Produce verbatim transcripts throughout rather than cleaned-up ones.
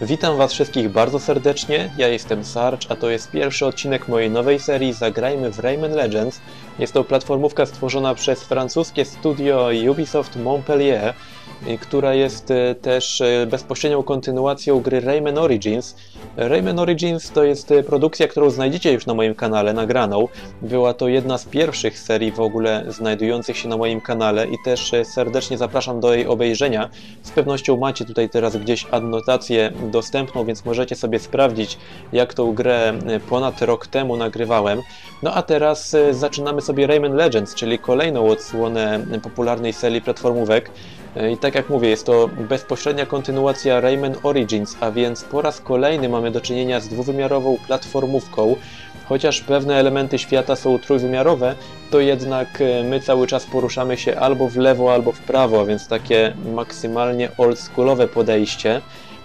Witam Was wszystkich bardzo serdecznie, ja jestem Sarge, a to jest pierwszy odcinek mojej nowej serii Zagrajmy w Rayman Legends. Jest to platformówka stworzona przez francuskie studio Ubisoft Montpellier, która jest też bezpośrednią kontynuacją gry Rayman Origins. Rayman Origins to jest produkcja, którą znajdziecie już na moim kanale nagraną. Była to jedna z pierwszych serii w ogóle znajdujących się na moim kanale i też serdecznie zapraszam do jej obejrzenia. Z pewnością macie tutaj teraz gdzieś adnotację dostępną, więc możecie sobie sprawdzić, jak tą grę ponad rok temu nagrywałem. No a teraz zaczynamy sobie Rayman Legends, czyli kolejną odsłonę popularnej serii platformówek. I tak jak mówię, jest to bezpośrednia kontynuacja Rayman Origins, a więc po raz kolejny mamy do czynienia z dwuwymiarową platformówką. Chociaż pewne elementy świata są trójwymiarowe, to jednak my cały czas poruszamy się albo w lewo, albo w prawo, więc takie maksymalnie oldschoolowe podejście.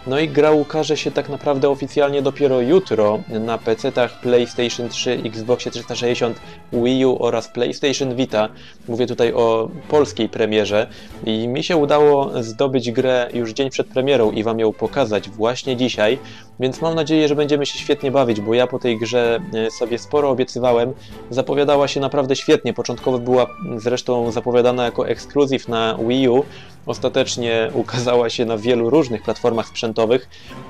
No i gra ukaże się tak naprawdę oficjalnie dopiero jutro na pe cetach, PlayStation trzy, Xboxie trzysta sześćdziesiąt, Wii U oraz PlayStation Vita. Mówię tutaj o polskiej premierze i mi się udało zdobyć grę już dzień przed premierą i Wam ją pokazać właśnie dzisiaj, więc mam nadzieję, że będziemy się świetnie bawić, bo ja po tej grze sobie sporo obiecywałem. Zapowiadała się naprawdę świetnie, początkowo była zresztą zapowiadana jako ekskluzyw na Wii U, ostatecznie ukazała się na wielu różnych platformach sprzętowych.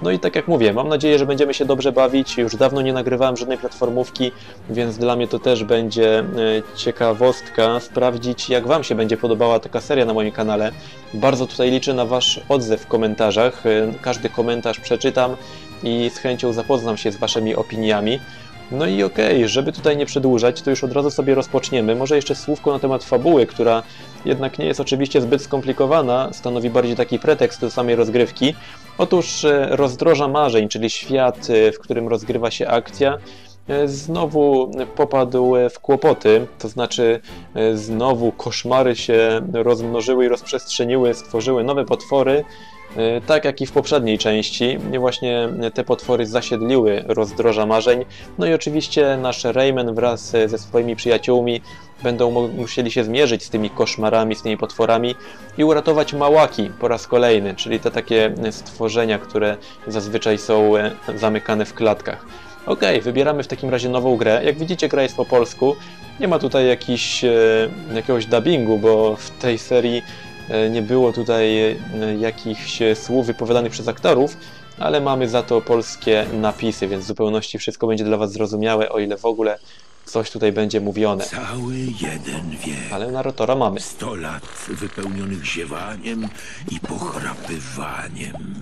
No i tak jak mówię, mam nadzieję, że będziemy się dobrze bawić. Już dawno nie nagrywałem żadnej platformówki, więc dla mnie to też będzie ciekawostka sprawdzić, jak Wam się będzie podobała taka seria na moim kanale. Bardzo tutaj liczę na Wasz odzew w komentarzach. Każdy komentarz przeczytam i z chęcią zapoznam się z Waszymi opiniami. No i okej, okay, żeby tutaj nie przedłużać, to już od razu sobie rozpoczniemy. Może jeszcze słówko na temat fabuły, która jednak nie jest oczywiście zbyt skomplikowana, stanowi bardziej taki pretekst do samej rozgrywki. Otóż rozdroża marzeń, czyli świat, w którym rozgrywa się akcja, znowu popadł w kłopoty, to znaczy znowu koszmary się rozmnożyły i rozprzestrzeniły, stworzyły nowe potwory. Tak jak i w poprzedniej części, właśnie te potwory zasiedliły rozdroża marzeń. No i oczywiście nasz Rayman wraz ze swoimi przyjaciółmi będą musieli się zmierzyć z tymi koszmarami, z tymi potworami i uratować małaki po raz kolejny, czyli te takie stworzenia, które zazwyczaj są zamykane w klatkach. Okej, okay, wybieramy w takim razie nową grę. Jak widzicie, gra jest po polsku. Nie ma tutaj jakiś, jakiegoś dubbingu, bo w tej serii nie było tutaj jakichś słów wypowiadanych przez aktorów, ale mamy za to polskie napisy, więc w zupełności wszystko będzie dla Was zrozumiałe, o ile w ogóle coś tutaj będzie mówione. Cały jeden wiek. Ale narratora mamy. Sto lat wypełnionych ziewaniem i pochrapywaniem.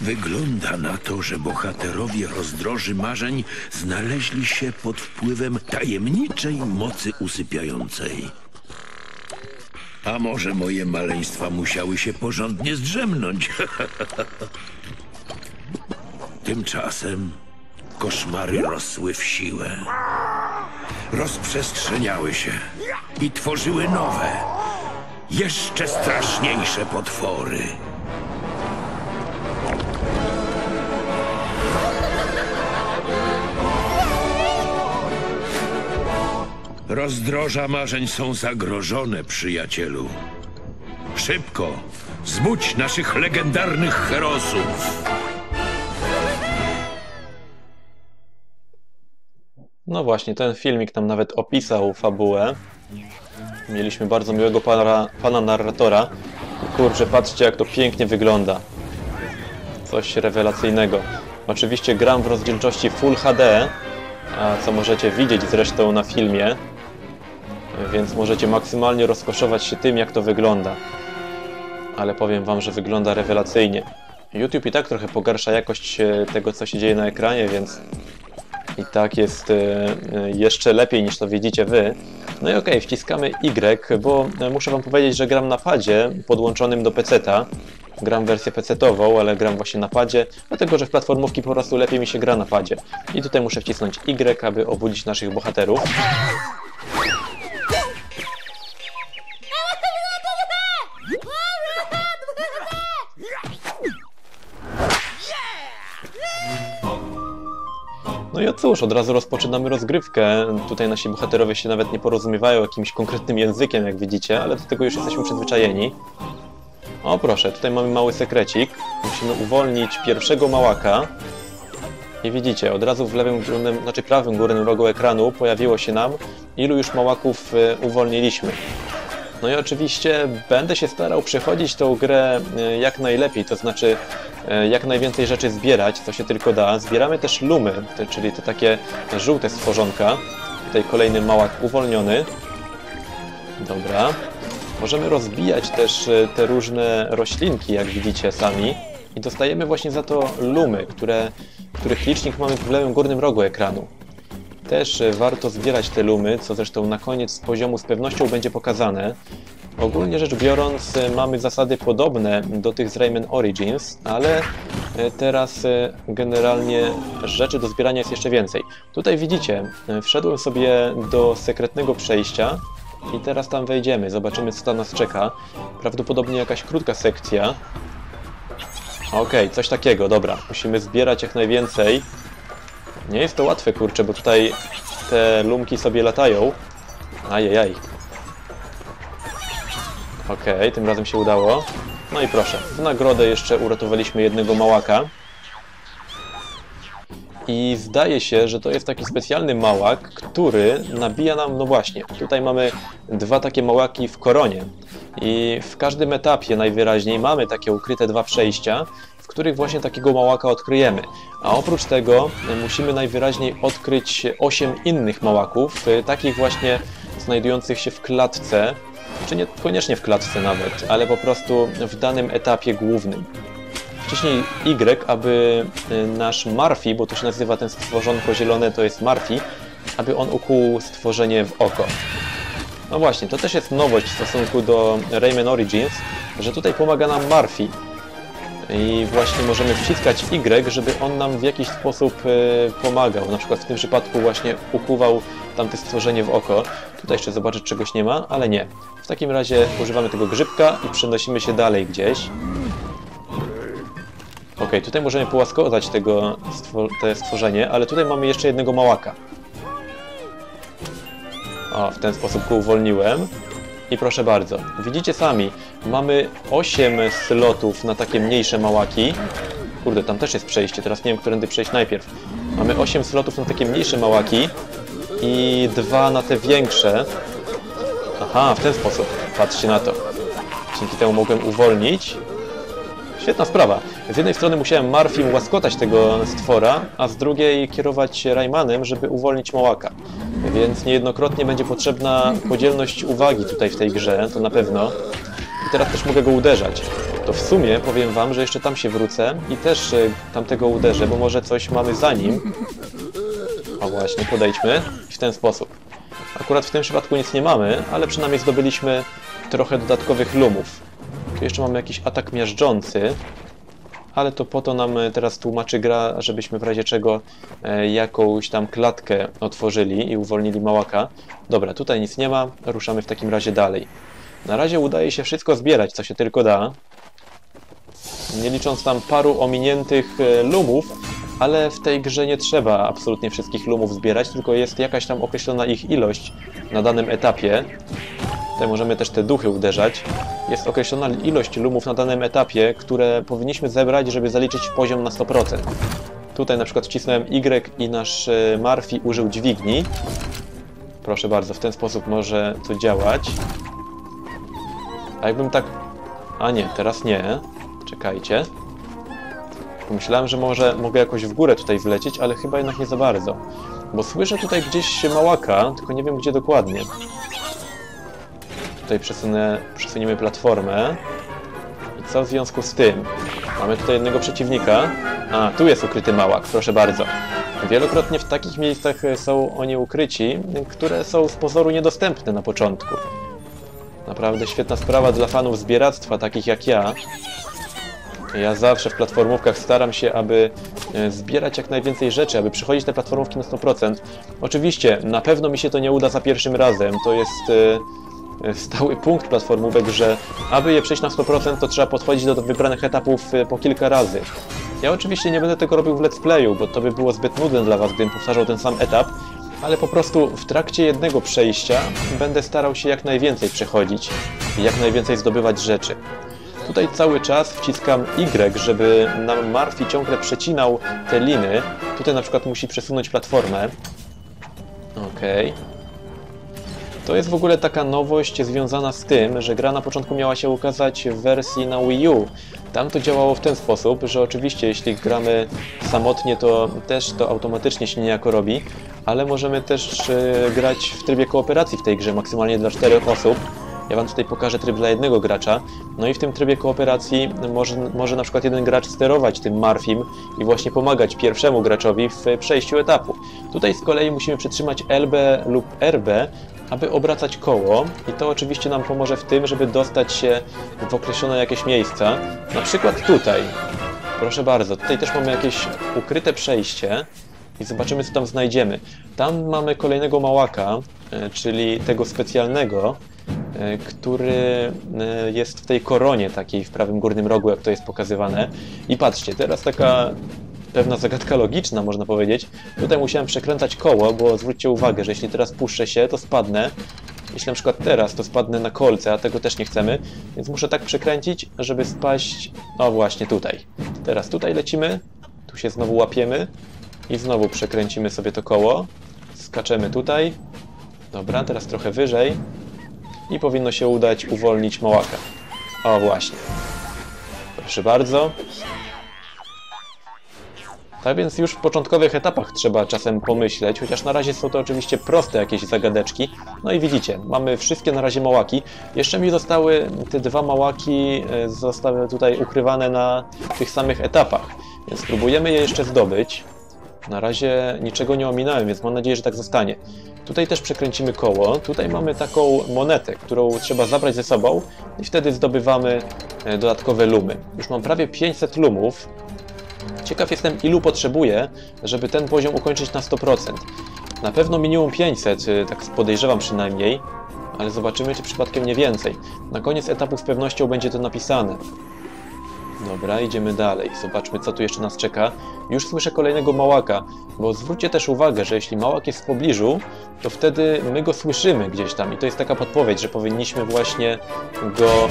Wygląda na to, że bohaterowie rozdroży marzeń znaleźli się pod wpływem tajemniczej mocy usypiającej. A może moje maleństwa musiały się porządnie zdrzemnąć? Tymczasem koszmary rosły w siłę. Rozprzestrzeniały się i tworzyły nowe, jeszcze straszniejsze potwory. Rozdroża marzeń są zagrożone, przyjacielu. Szybko! Zbudź naszych legendarnych herosów! No właśnie, ten filmik nam nawet opisał fabułę. Mieliśmy bardzo miłego pana, pana narratora. Kurczę, patrzcie, jak to pięknie wygląda. Coś rewelacyjnego. Oczywiście gram w rozdzielczości Full H D, a co możecie widzieć zresztą na filmie. Więc możecie maksymalnie rozkoszować się tym, jak to wygląda. Ale powiem Wam, że wygląda rewelacyjnie. YouTube i tak trochę pogarsza jakość tego, co się dzieje na ekranie, więc i tak jest jeszcze lepiej niż to widzicie Wy. No i okej, okay, wciskamy Y, bo muszę Wam powiedzieć, że gram na padzie podłączonym do peceta. Gram wersję pecetową, ale gram właśnie na padzie, dlatego że w platformówki po prostu lepiej mi się gra na padzie. I tutaj muszę wcisnąć Y, aby obudzić naszych bohaterów. No i cóż, od razu rozpoczynamy rozgrywkę. Tutaj nasi bohaterowie się nawet nie porozumiewają jakimś konkretnym językiem, jak widzicie, ale do tego już jesteśmy przyzwyczajeni. O proszę, tutaj mamy mały sekrecik. Musimy uwolnić pierwszego małaka. I widzicie, od razu w lewym górnym, znaczy prawym górnym rogu ekranu pojawiło się nam, ilu już małaków uwolniliśmy. No i oczywiście będę się starał przechodzić tą grę jak najlepiej, to znaczy jak najwięcej rzeczy zbierać, co się tylko da. Zbieramy też lumy, czyli te takie żółte stworzonka. Tutaj kolejny małak uwolniony. Dobra. Możemy rozbijać też te różne roślinki, jak widzicie sami. I dostajemy właśnie za to lumy, które, których licznik mamy w lewym górnym rogu ekranu. Też warto zbierać te lumy, co zresztą na koniec poziomu z pewnością będzie pokazane. Ogólnie rzecz biorąc mamy zasady podobne do tych z Rayman Origins, ale teraz generalnie rzeczy do zbierania jest jeszcze więcej. Tutaj widzicie, wszedłem sobie do sekretnego przejścia i teraz tam wejdziemy, zobaczymy co tam nas czeka. Prawdopodobnie jakaś krótka sekcja. Okej, okay, coś takiego, dobra. Musimy zbierać jak najwięcej. Nie jest to łatwe, kurczę, bo tutaj te lumki sobie latają. Ajajaj. Okej, okay, tym razem się udało. No i proszę, w nagrodę jeszcze uratowaliśmy jednego małaka. I zdaje się, że to jest taki specjalny małak, który nabija nam, no właśnie, tutaj mamy dwa takie małaki w koronie. I w każdym etapie najwyraźniej mamy takie ukryte dwa przejścia, w których właśnie takiego małaka odkryjemy. A oprócz tego musimy najwyraźniej odkryć osiem innych małaków, takich właśnie znajdujących się w klatce, czy niekoniecznie w klatce nawet, ale po prostu w danym etapie głównym. Wcześniej Y, aby nasz Murfy, bo to się nazywa ten stworzonko zielone, to jest Murfy, aby on ukuł stworzenie w oko. No właśnie, to też jest nowość w stosunku do Rayman Origins, że tutaj pomaga nam Murfy. I właśnie możemy wciskać Y, żeby on nam w jakiś sposób pomagał. Na przykład w tym przypadku właśnie ukuwał tamte stworzenie w oko. Tutaj jeszcze zobaczyć czegoś nie ma, ale nie. W takim razie używamy tego grzybka i przenosimy się dalej gdzieś. Ok, tutaj możemy połaskotać tego stwor te stworzenie, ale tutaj mamy jeszcze jednego małaka. O, w ten sposób go uwolniłem. I proszę bardzo, widzicie sami, mamy osiem slotów na takie mniejsze małaki. Kurde, tam też jest przejście, teraz nie wiem, którędy przejść najpierw. Mamy osiem slotów na takie mniejsze małaki i dwa na te większe. Aha, w ten sposób, patrzcie na to. Dzięki temu mogłem uwolnić. Świetna sprawa. Z jednej strony musiałem Murfym łaskotać tego stwora, a z drugiej kierować Raymanem, żeby uwolnić małaka. Więc niejednokrotnie będzie potrzebna podzielność uwagi tutaj w tej grze, to na pewno. I teraz też mogę go uderzać. To w sumie powiem wam, że jeszcze tam się wrócę i też tamtego uderzę, bo może coś mamy za nim. O właśnie, podejdźmy i w ten sposób. Akurat w tym przypadku nic nie mamy, ale przynajmniej zdobyliśmy trochę dodatkowych lumów. Tu jeszcze mamy jakiś atak miażdżący, ale to po to nam teraz tłumaczy gra, żebyśmy w razie czego jakąś tam klatkę otworzyli i uwolnili małaka. Dobra, tutaj nic nie ma, ruszamy w takim razie dalej. Na razie udaje się wszystko zbierać, co się tylko da. Nie licząc tam paru ominiętych lumów, ale w tej grze nie trzeba absolutnie wszystkich lumów zbierać, tylko jest jakaś tam określona ich ilość na danym etapie. Tutaj możemy też te duchy uderzać. Jest określona ilość lumów na danym etapie, które powinniśmy zebrać, żeby zaliczyć poziom na sto procent. Tutaj na przykład wcisnąłem Y i nasz Murfy użył dźwigni. Proszę bardzo, w ten sposób może to działać. A jakbym tak... A nie, teraz nie. Czekajcie. Pomyślałem, że może mogę jakoś w górę tutaj wlecieć, ale chyba jednak nie za bardzo. Bo słyszę tutaj gdzieś małaka, tylko nie wiem gdzie dokładnie. Tutaj przesunę, przesuniemy platformę. I co w związku z tym? Mamy tutaj jednego przeciwnika. A, tu jest ukryty małak, proszę bardzo. Wielokrotnie w takich miejscach są oni ukryci, które są z pozoru niedostępne na początku. Naprawdę świetna sprawa dla fanów zbieractwa, takich jak ja. Ja zawsze w platformówkach staram się, aby zbierać jak najwięcej rzeczy, aby przychodzić te platformówki na sto procent. Oczywiście, na pewno mi się to nie uda za pierwszym razem. To jest... stały punkt platformówek, że aby je przejść na sto procent, to trzeba podchodzić do wybranych etapów po kilka razy. Ja oczywiście nie będę tego robił w let's playu, bo to by było zbyt nudne dla was, gdybym powtarzał ten sam etap, ale po prostu w trakcie jednego przejścia będę starał się jak najwięcej przechodzić i jak najwięcej zdobywać rzeczy. Tutaj cały czas wciskam Y, żeby nam Murphy ciągle przecinał te liny. Tutaj na przykład musi przesunąć platformę. Okej. Okay. To jest w ogóle taka nowość związana z tym, że gra na początku miała się ukazać w wersji na Wii U. Tam to działało w ten sposób, że oczywiście jeśli gramy samotnie, to też to automatycznie się niejako robi, ale możemy też yy, grać w trybie kooperacji w tej grze, maksymalnie dla czterech osób. Ja wam tutaj pokażę tryb dla jednego gracza. No i w tym trybie kooperacji może, może na przykład jeden gracz sterować tym Murphym i właśnie pomagać pierwszemu graczowi w przejściu etapu. Tutaj z kolei musimy przytrzymać L B lub R B, aby obracać koło, i to oczywiście nam pomoże w tym, żeby dostać się w określone jakieś miejsca. Na przykład tutaj. Proszę bardzo, tutaj też mamy jakieś ukryte przejście i zobaczymy, co tam znajdziemy. Tam mamy kolejnego małaka, czyli tego specjalnego, który jest w tej koronie takiej w prawym górnym rogu, jak to jest pokazywane. I patrzcie, teraz taka pewna zagadka logiczna, można powiedzieć. Tutaj musiałem przekręcać koło, bo zwróćcie uwagę, że jeśli teraz puszczę się, to spadnę. Jeśli na przykład teraz, to spadnę na kolce, a tego też nie chcemy, więc muszę tak przekręcić, żeby spaść... O, właśnie tutaj. Teraz tutaj lecimy, tu się znowu łapiemy i znowu przekręcimy sobie to koło. Skaczemy tutaj. Dobra, teraz trochę wyżej. I powinno się udać uwolnić małaka. O, właśnie. Proszę bardzo. Tak więc już w początkowych etapach trzeba czasem pomyśleć, chociaż na razie są to oczywiście proste jakieś zagadeczki. No i widzicie, mamy wszystkie na razie małaki. Jeszcze mi zostały te dwa małaki, zostały tutaj ukrywane na tych samych etapach, więc spróbujemy je jeszcze zdobyć. Na razie niczego nie ominąłem, więc mam nadzieję, że tak zostanie. Tutaj też przekręcimy koło. Tutaj mamy taką monetę, którą trzeba zabrać ze sobą i wtedy zdobywamy dodatkowe lumy. Już mam prawie pięćset lumów. Ciekaw jestem, ilu potrzebuję, żeby ten poziom ukończyć na sto procent. Na pewno minimum pięćset, tak podejrzewam przynajmniej, ale zobaczymy, czy przypadkiem nie więcej. Na koniec etapu z pewnością będzie to napisane. Dobra, idziemy dalej. Zobaczmy, co tu jeszcze nas czeka. Już słyszę kolejnego małaka, bo zwróćcie też uwagę, że jeśli małak jest w pobliżu, to wtedy my go słyszymy gdzieś tam i to jest taka podpowiedź, że powinniśmy właśnie go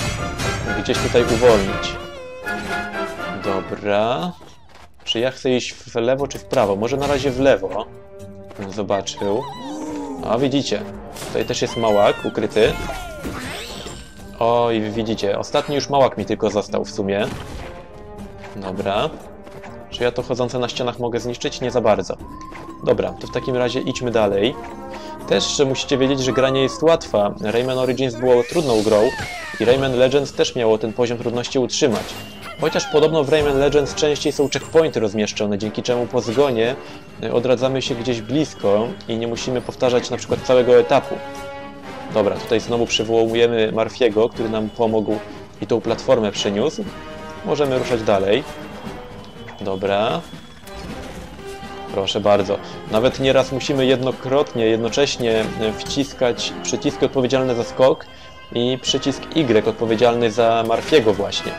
gdzieś tutaj uwolnić. Dobra... Czy ja chcę iść w lewo czy w prawo? Może na razie w lewo. Zobaczył. A widzicie, tutaj też jest małak ukryty. O, i widzicie, ostatni już małak mi tylko został w sumie. Dobra. Czy ja to chodzące na ścianach mogę zniszczyć? Nie za bardzo. Dobra, to w takim razie idźmy dalej. Też musicie wiedzieć, że gra nie jest łatwa. Rayman Origins było trudną grą i Rayman Legends też miało ten poziom trudności utrzymać. Chociaż podobno w Rayman Legends częściej są checkpointy rozmieszczone, dzięki czemu po zgonie odradzamy się gdzieś blisko i nie musimy powtarzać na przykład całego etapu. Dobra, tutaj znowu przywołujemy Murphy'ego, który nam pomógł i tą platformę przyniósł. Możemy ruszać dalej. Dobra. Proszę bardzo. Nawet nieraz musimy jednokrotnie, jednocześnie wciskać przyciski odpowiedzialne za skok i przycisk Y odpowiedzialny za Murphy'ego właśnie.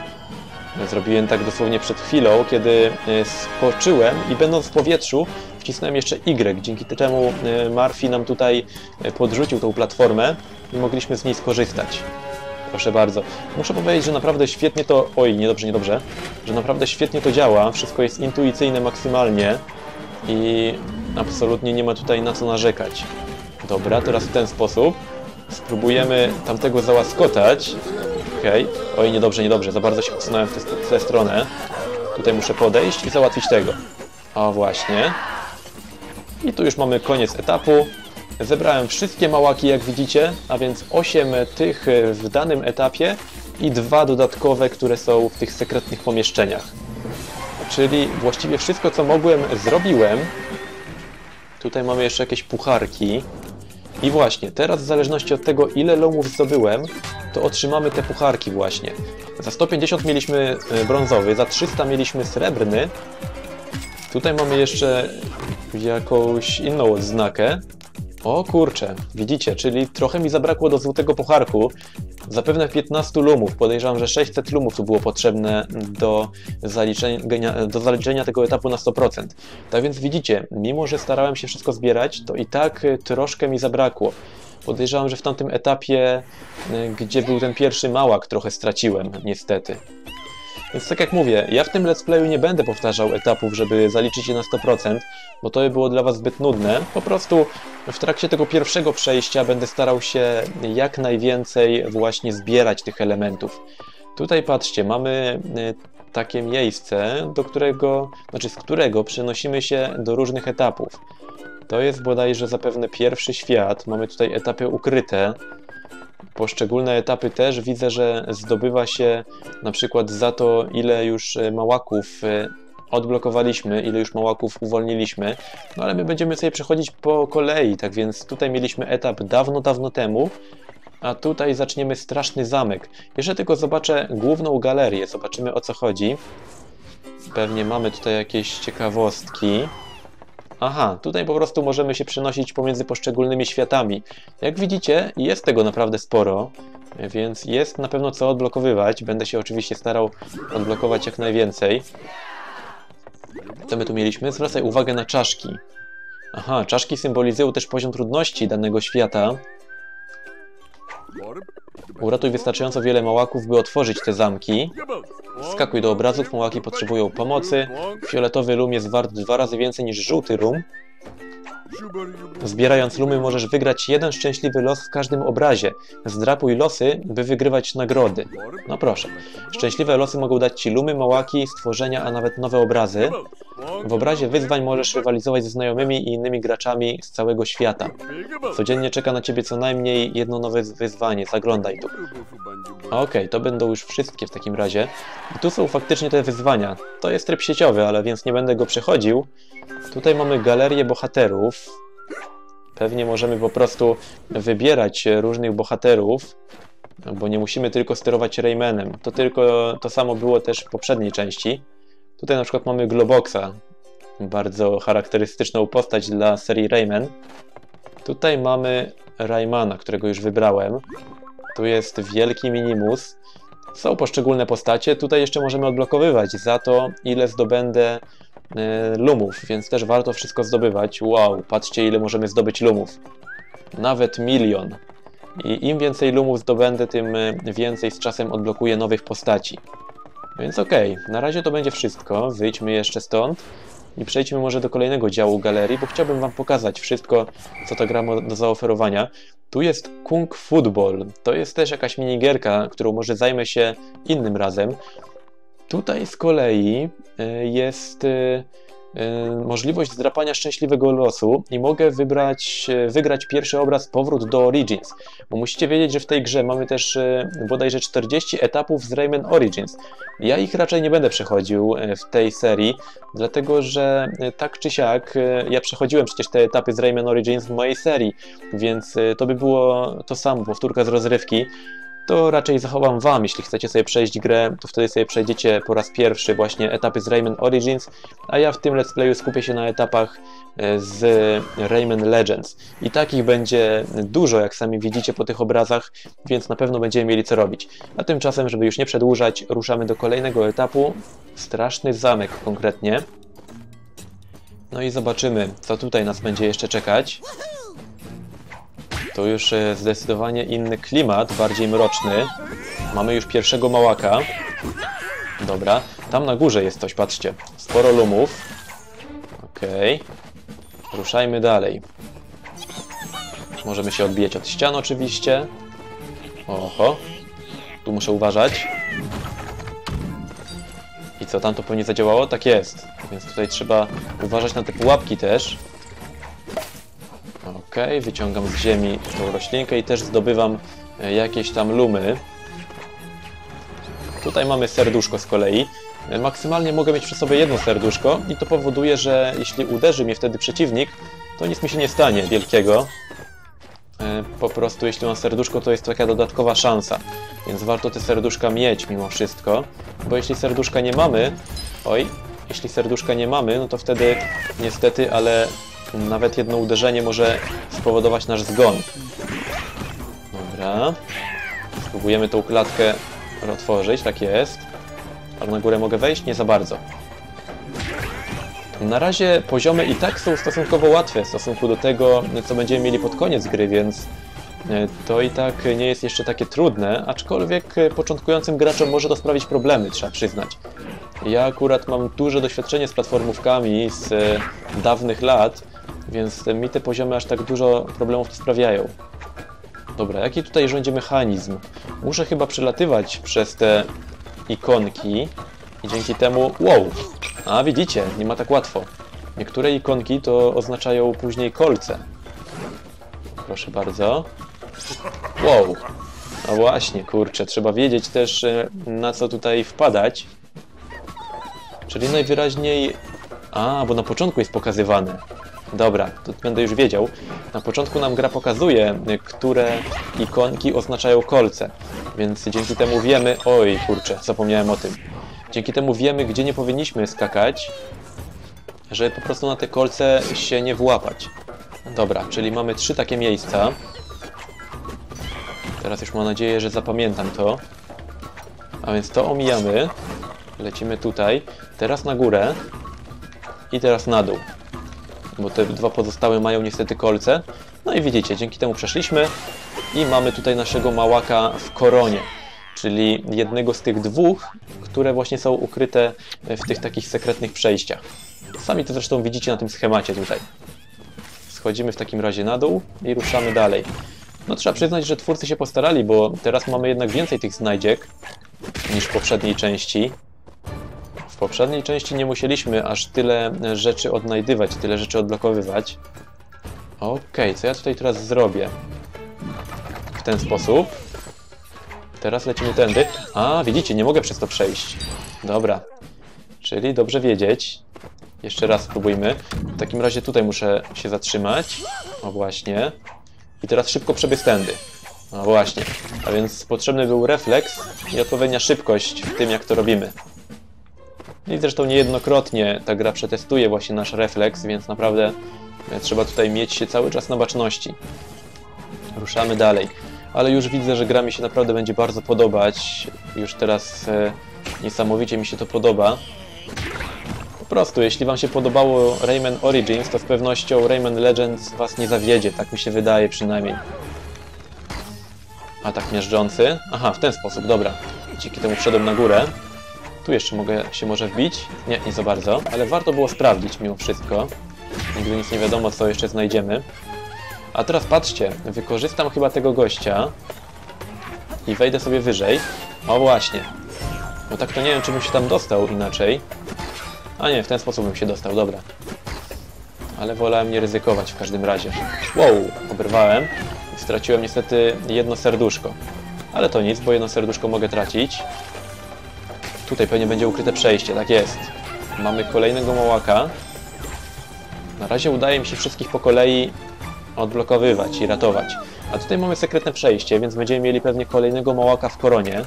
Zrobiłem tak dosłownie przed chwilą, kiedy skoczyłem i będąc w powietrzu wcisnąłem jeszcze Y, dzięki temu Murphy nam tutaj podrzucił tą platformę i mogliśmy z niej skorzystać. Proszę bardzo. Muszę powiedzieć, że naprawdę świetnie to... Oj, niedobrze, niedobrze. Że naprawdę świetnie to działa, wszystko jest intuicyjne maksymalnie i absolutnie nie ma tutaj na co narzekać. Dobra, teraz w ten sposób spróbujemy tamtego załaskotać. Okej. Okay. Oj, niedobrze, niedobrze. Za bardzo się posunąłem w tę stronę. Tutaj muszę podejść i załatwić tego. O, właśnie. I tu już mamy koniec etapu. Zebrałem wszystkie małaki, jak widzicie, a więc osiem tych w danym etapie i dwa dodatkowe, które są w tych sekretnych pomieszczeniach. Czyli właściwie wszystko, co mogłem, zrobiłem. Tutaj mamy jeszcze jakieś pucharki. I właśnie, teraz w zależności od tego, ile lomów zdobyłem, to otrzymamy te pucharki właśnie. Za sto pięćdziesiąt mieliśmy brązowy, za trzysta mieliśmy srebrny. Tutaj mamy jeszcze jakąś inną odznakę. O kurczę, widzicie, czyli trochę mi zabrakło do złotego pucharku. Zapewne piętnaście lumów, podejrzewam, że sześćset lumów tu było potrzebne do zaliczenia, do zaliczenia tego etapu na sto procent. Tak więc widzicie, mimo że starałem się wszystko zbierać, to i tak troszkę mi zabrakło. Podejrzewam, że w tamtym etapie, gdzie był ten pierwszy małak, trochę straciłem, niestety. Więc tak jak mówię, ja w tym let's playu nie będę powtarzał etapów, żeby zaliczyć je na sto procent, bo to by było dla Was zbyt nudne. Po prostu w trakcie tego pierwszego przejścia będę starał się jak najwięcej właśnie zbierać tych elementów. Tutaj patrzcie, mamy takie miejsce, do którego, znaczy z którego przenosimy się do różnych etapów. To jest bodajże zapewne pierwszy świat, mamy tutaj etapy ukryte. Poszczególne etapy też widzę, że zdobywa się na przykład za to, ile już małaków odblokowaliśmy, ile już małaków uwolniliśmy, no ale my będziemy sobie przechodzić po kolei, tak więc tutaj mieliśmy etap dawno, dawno temu, a tutaj zaczniemy straszny zamek. Jeszcze tylko zobaczę główną galerię, zobaczymy o co chodzi. Pewnie mamy tutaj jakieś ciekawostki. Aha, tutaj po prostu możemy się przenosić pomiędzy poszczególnymi światami. Jak widzicie, jest tego naprawdę sporo, więc jest na pewno co odblokowywać. Będę się oczywiście starał odblokować jak najwięcej. Co my tu mieliśmy? Zwracaj uwagę na czaszki. Aha, czaszki symbolizują też poziom trudności danego świata. Uratuj wystarczająco wiele małaków, by otworzyć te zamki. Skakuj do obrazów, małaki potrzebują pomocy. Fioletowy lum jest wart dwa razy więcej niż żółty lum. Zbierając lumy możesz wygrać jeden szczęśliwy los w każdym obrazie. Zdrapuj losy, by wygrywać nagrody. No proszę. Szczęśliwe losy mogą dać Ci lumy, małaki, stworzenia, a nawet nowe obrazy. W obrazie wyzwań możesz rywalizować ze znajomymi i innymi graczami z całego świata. Codziennie czeka na Ciebie co najmniej jedno nowe wyzwanie. Zaglądaj tu. Okej, okay, to będą już wszystkie w takim razie. I tu są faktycznie te wyzwania. To jest tryb sieciowy, ale więc nie będę go przechodził. Tutaj mamy galerię bohaterów. Pewnie możemy po prostu wybierać różnych bohaterów, bo nie musimy tylko sterować Raymanem. To tylko to samo było też w poprzedniej części. Tutaj na przykład mamy Globoxa, bardzo charakterystyczną postać dla serii Rayman. Tutaj mamy Raymana, którego już wybrałem. Tu jest wielki minimus. Są poszczególne postacie. Tutaj jeszcze możemy odblokowywać za to, ile zdobędę lumów, więc też warto wszystko zdobywać. Wow, patrzcie, ile możemy zdobyć lumów. Nawet milion. I im więcej lumów zdobędę, tym więcej z czasem odblokuję nowych postaci. Więc okej, okay, na razie to będzie wszystko. Wyjdźmy jeszcze stąd i przejdźmy może do kolejnego działu galerii, bo chciałbym Wam pokazać wszystko, co ta gra ma do zaoferowania. Tu jest Kung Football. To jest też jakaś minigierka, którą może zajmę się innym razem. Tutaj z kolei jest możliwość zdrapania szczęśliwego losu i mogę wybrać, wygrać pierwszy obraz Powrót do Origins. Bo musicie wiedzieć, że w tej grze mamy też bodajże czterdzieści etapów z Rayman Origins. Ja ich raczej nie będę przechodził w tej serii, dlatego że tak czy siak ja przechodziłem przecież te etapy z Rayman Origins w mojej serii, więc to by było to samo, powtórka z rozrywki. To raczej zachowam Wam, jeśli chcecie sobie przejść grę, to wtedy sobie przejdziecie po raz pierwszy właśnie etapy z Rayman Origins, a ja w tym let's playu skupię się na etapach z Rayman Legends. I takich będzie dużo, jak sami widzicie po tych obrazach, więc na pewno będziemy mieli co robić. A tymczasem, żeby już nie przedłużać, ruszamy do kolejnego etapu, Straszny Zamek konkretnie. No i zobaczymy, co tutaj nas będzie jeszcze czekać. To już zdecydowanie inny klimat, bardziej mroczny. Mamy już pierwszego małaka. Dobra, tam na górze jest coś, patrzcie. Sporo lumów. Okej. Okay. Ruszajmy dalej. Możemy się odbijać od ścian oczywiście. Oho. Tu muszę uważać. I co, tam to pewnie zadziałało? Tak jest. Więc tutaj trzeba uważać na te pułapki też. Okej, okay, wyciągam z ziemi tą roślinkę i też zdobywam jakieś tam lumy. Tutaj mamy serduszko z kolei. Maksymalnie mogę mieć przy sobie jedno serduszko i to powoduje, że jeśli uderzy mnie wtedy przeciwnik, to nic mi się nie stanie wielkiego. Po prostu jeśli mam serduszko, to jest taka dodatkowa szansa. Więc warto te serduszka mieć mimo wszystko, bo jeśli serduszka nie mamy... Oj, jeśli serduszka nie mamy, no to wtedy niestety, ale... Nawet jedno uderzenie może spowodować nasz zgon. Dobra. Spróbujemy tą klatkę otworzyć, tak jest. Ale na górę mogę wejść? Nie za bardzo. Na razie poziomy i tak są stosunkowo łatwe w stosunku do tego, co będziemy mieli pod koniec gry, więc to i tak nie jest jeszcze takie trudne, aczkolwiek początkującym graczom może to sprawić problemy, trzeba przyznać. Ja akurat mam duże doświadczenie z platformówkami z dawnych lat, więc mi te poziomy aż tak dużo problemów nie sprawiają. Dobra, jaki tutaj rządzi mechanizm? Muszę chyba przelatywać przez te ikonki i dzięki temu... Wow! A widzicie, nie ma tak łatwo. Niektóre ikonki to oznaczają później kolce. Proszę bardzo. Wow! No właśnie, kurczę, trzeba wiedzieć też, na co tutaj wpadać. Czyli najwyraźniej... A, bo na początku jest pokazywane. Dobra, to będę już wiedział. Na początku nam gra pokazuje, które ikonki oznaczają kolce. Więc dzięki temu wiemy... Oj, kurczę, zapomniałem o tym. Dzięki temu wiemy, gdzie nie powinniśmy skakać, żeby po prostu na te kolce się nie włapać. Dobra, czyli mamy trzy takie miejsca. Teraz już mam nadzieję, że zapamiętam to. A więc to omijamy. Lecimy tutaj. Teraz na górę. I teraz na dół. Bo te dwa pozostałe mają niestety kolce. No i widzicie, dzięki temu przeszliśmy. I mamy tutaj naszego małaka w koronie. Czyli jednego z tych dwóch, które właśnie są ukryte w tych takich sekretnych przejściach. Sami to zresztą widzicie na tym schemacie tutaj. Schodzimy w takim razie na dół i ruszamy dalej. No trzeba przyznać, że twórcy się postarali, bo teraz mamy jednak więcej tych znajdziek niż w poprzedniej części. W poprzedniej części nie musieliśmy aż tyle rzeczy odnajdywać, tyle rzeczy odblokowywać. Okej, okay, co ja tutaj teraz zrobię? W ten sposób. Teraz lecimy tędy. A, widzicie, nie mogę przez to przejść. Dobra. Czyli dobrze wiedzieć. Jeszcze raz spróbujmy. W takim razie tutaj muszę się zatrzymać. O właśnie. I teraz szybko przebiec tędy. O właśnie. A więc potrzebny był refleks i odpowiednia szybkość w tym, jak to robimy. I zresztą niejednokrotnie ta gra przetestuje właśnie nasz refleks, więc naprawdę trzeba tutaj mieć się cały czas na baczności. Ruszamy dalej. Ale już widzę, że gra mi się naprawdę będzie bardzo podobać. Już teraz e, niesamowicie mi się to podoba. Po prostu, jeśli wam się podobało Rayman Origins, to z pewnością Rayman Legends was nie zawiedzie. Tak mi się wydaje przynajmniej. Atak miażdżący. Aha, w ten sposób, dobra. Dzięki temu wszedłem na górę. Tu jeszcze mogę się może wbić. Nie, nie za bardzo. Ale warto było sprawdzić mimo wszystko. Nigdy nic nie wiadomo, co jeszcze znajdziemy. A teraz patrzcie, wykorzystam chyba tego gościa i wejdę sobie wyżej. O właśnie. Bo tak to nie wiem, czy bym się tam dostał inaczej. A nie, w ten sposób bym się dostał, dobra. Ale wolałem nie ryzykować w każdym razie. Wow, oberwałem. Straciłem niestety jedno serduszko. Ale to nic, bo jedno serduszko mogę tracić. Tutaj pewnie będzie ukryte przejście, tak jest. Mamy kolejnego małaka. Na razie udaje mi się wszystkich po kolei odblokowywać i ratować. A tutaj mamy sekretne przejście, więc będziemy mieli pewnie kolejnego małaka w koronie.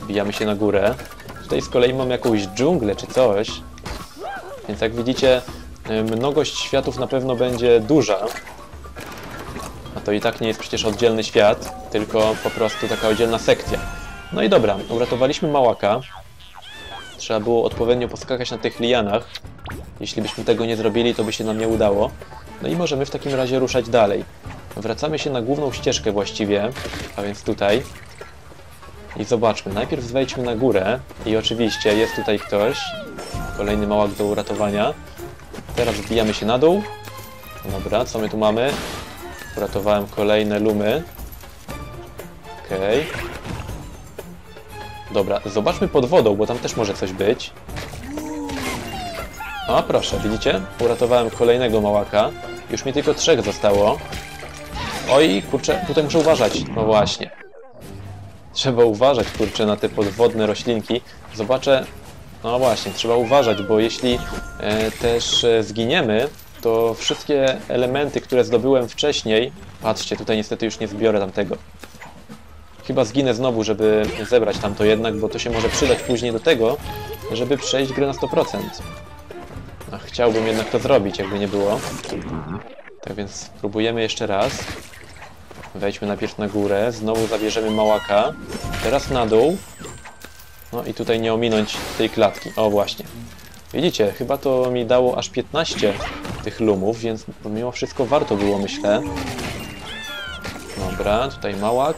Wbijamy się na górę. Tutaj z kolei mamy jakąś dżunglę czy coś. Więc jak widzicie, mnogość światów na pewno będzie duża. A to i tak nie jest przecież oddzielny świat, tylko po prostu taka oddzielna sekcja. No i dobra, uratowaliśmy małaka. Trzeba było odpowiednio poskakać na tych lianach. Jeśli byśmy tego nie zrobili, to by się nam nie udało. No i możemy w takim razie ruszać dalej. Wracamy się na główną ścieżkę właściwie, a więc tutaj. I zobaczmy, najpierw wejdźmy na górę i oczywiście jest tutaj ktoś. Kolejny małak do uratowania. Teraz wbijamy się na dół. Dobra, co my tu mamy? Uratowałem kolejne lumy. Okej. Okay. Dobra, zobaczmy pod wodą, bo tam też może coś być. O, proszę, widzicie? Uratowałem kolejnego małaka. Już mi tylko trzech zostało. Oj, kurczę, tutaj muszę uważać. No właśnie. Trzeba uważać, kurczę, na te podwodne roślinki. Zobaczę... No właśnie, trzeba uważać, bo jeśli e, też e, zginiemy, to wszystkie elementy, które zdobyłem wcześniej... Patrzcie, tutaj niestety już nie zbiorę tamtego. Chyba zginę znowu, żeby zebrać tamto jednak, bo to się może przydać później do tego, żeby przejść grę na sto procent. A chciałbym jednak to zrobić, jakby nie było. Tak więc spróbujemy jeszcze raz. Wejdźmy najpierw na górę, znowu zabierzemy małaka. Teraz na dół. No i tutaj nie ominąć tej klatki. O właśnie. Widzicie, chyba to mi dało aż piętnaście tych lumów, więc mimo wszystko warto było, myślę. Dobra, tutaj małak.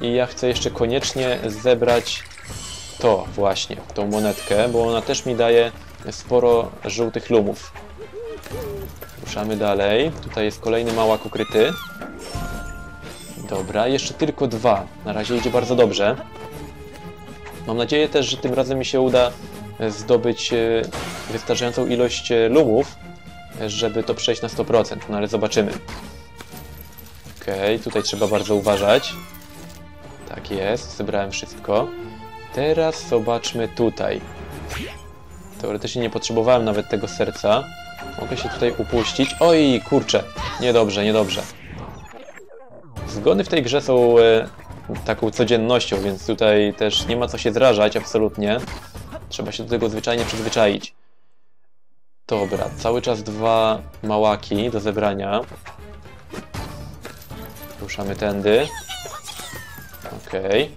I ja chcę jeszcze koniecznie zebrać to właśnie, tą monetkę, bo ona też mi daje sporo żółtych lumów. Ruszamy dalej. Tutaj jest kolejny małak ukryty. Dobra, jeszcze tylko dwa. Na razie idzie bardzo dobrze. Mam nadzieję też, że tym razem mi się uda zdobyć wystarczającą ilość lumów, żeby to przejść na sto procent, no ale zobaczymy. Okej, tutaj trzeba bardzo uważać. Tak jest, zebrałem wszystko. Teraz zobaczmy tutaj. Teoretycznie nie potrzebowałem nawet tego serca. Mogę się tutaj upuścić. Oj, kurczę, niedobrze, niedobrze. Zgony w tej grze są e, taką codziennością, więc tutaj też nie ma co się zrażać, absolutnie. Trzeba się do tego zwyczajnie przyzwyczaić. Dobra, cały czas dwa małaki do zebrania. Ruszamy tędy. Okej.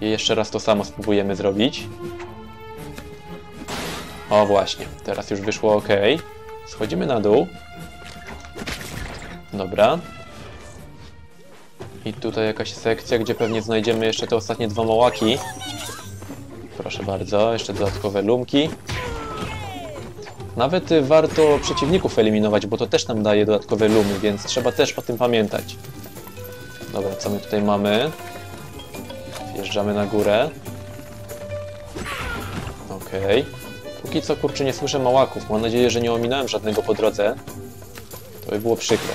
I jeszcze raz to samo spróbujemy zrobić. O właśnie, teraz już wyszło ok. Schodzimy na dół. Dobra. I tutaj jakaś sekcja, gdzie pewnie znajdziemy jeszcze te ostatnie dwa małaki. Proszę bardzo, jeszcze dodatkowe lumki. Nawet warto przeciwników eliminować, bo to też nam daje dodatkowe lumy, więc trzeba też o tym pamiętać. Dobra, co my tutaj mamy? Wjeżdżamy na górę. Okej. Póki co, kurczę, nie słyszę małaków. Mam nadzieję, że nie ominąłem żadnego po drodze. To by było przykre.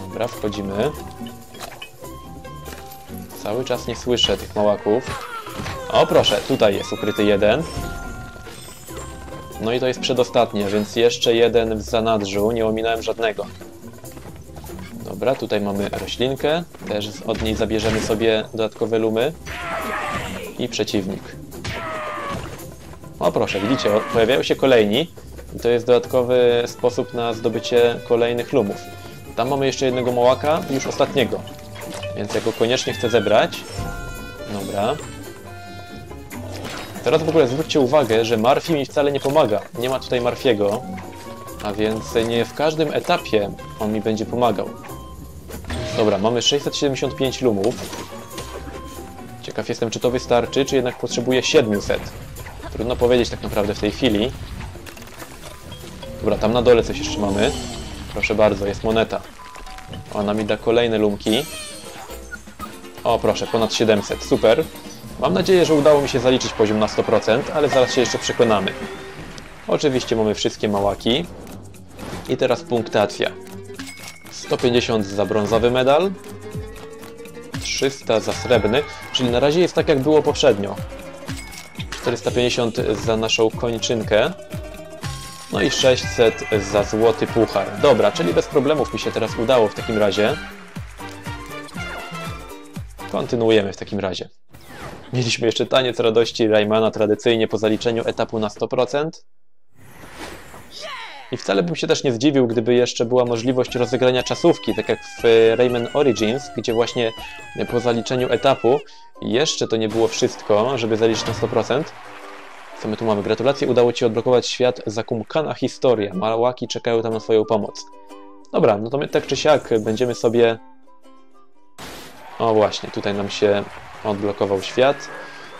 Dobra, wchodzimy. Cały czas nie słyszę tych małaków. O proszę, tutaj jest ukryty jeden. No i to jest przedostatnie, więc jeszcze jeden w zanadrzu, nie ominąłem żadnego. Dobra, tutaj mamy roślinkę, też od niej zabierzemy sobie dodatkowe lumy. I przeciwnik. O proszę, widzicie, pojawiają się kolejni. To jest dodatkowy sposób na zdobycie kolejnych lumów. Tam mamy jeszcze jednego małaka, już ostatniego. Więc ja go koniecznie chcę zebrać. Dobra. Teraz w ogóle zwróćcie uwagę, że Murphy mi wcale nie pomaga. Nie ma tutaj Murphy'ego, a więc nie w każdym etapie on mi będzie pomagał. Dobra, mamy sześćset siedemdziesiąt pięć lumów. Ciekaw jestem, czy to wystarczy, czy jednak potrzebuję siedmiuset. Trudno powiedzieć tak naprawdę w tej chwili. Dobra, tam na dole coś jeszcze mamy. Proszę bardzo, jest moneta. Ona mi da kolejne lumki. O proszę, ponad siedemset, super. Mam nadzieję, że udało mi się zaliczyć poziom na sto procent, ale zaraz się jeszcze przekonamy. Oczywiście mamy wszystkie małaki. I teraz punktacja. sto pięćdziesiąt za brązowy medal. trzysta za srebrny, czyli na razie jest tak jak było poprzednio. czterysta pięćdziesiąt za naszą kończynkę. No i sześćset za złoty puchar. Dobra, czyli bez problemów mi się teraz udało w takim razie. Kontynuujemy w takim razie. Mieliśmy jeszcze taniec radości Raymana tradycyjnie po zaliczeniu etapu na sto procent. I wcale bym się też nie zdziwił, gdyby jeszcze była możliwość rozegrania czasówki, tak jak w Rayman Origins, gdzie właśnie po zaliczeniu etapu jeszcze to nie było wszystko, żeby zaliczyć na sto procent. Co my tu mamy? Gratulacje, udało Ci odblokować świat Zakumkana Historia. Małaki czekają tam na swoją pomoc. Dobra, no to my tak czy siak będziemy sobie... O właśnie, tutaj nam się... odblokował świat.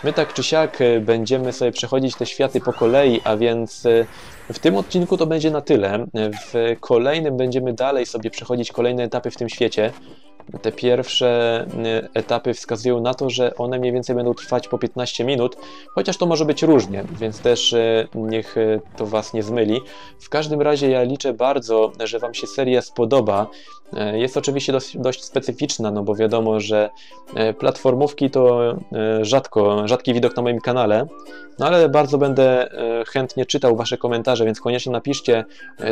My tak czy siak będziemy sobie przechodzić te światy po kolei, a więc w tym odcinku to będzie na tyle. W kolejnym będziemy dalej sobie przechodzić kolejne etapy w tym świecie. Te pierwsze etapy wskazują na to, że one mniej więcej będą trwać po piętnaście minut, chociaż to może być różnie, więc też niech to Was nie zmyli. W każdym razie ja liczę bardzo, że Wam się seria spodoba. Jest oczywiście dość, dość specyficzna, no bo wiadomo, że platformówki to rzadko, rzadki widok na moim kanale, no ale bardzo będę chętnie czytał Wasze komentarze, więc koniecznie napiszcie,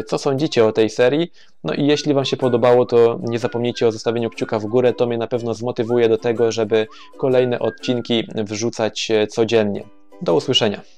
co sądzicie o tej serii. No i jeśli Wam się podobało, to nie zapomnijcie o zostawieniu kciuka w górę, to mnie na pewno zmotywuje do tego, żeby kolejne odcinki wrzucać codziennie. Do usłyszenia.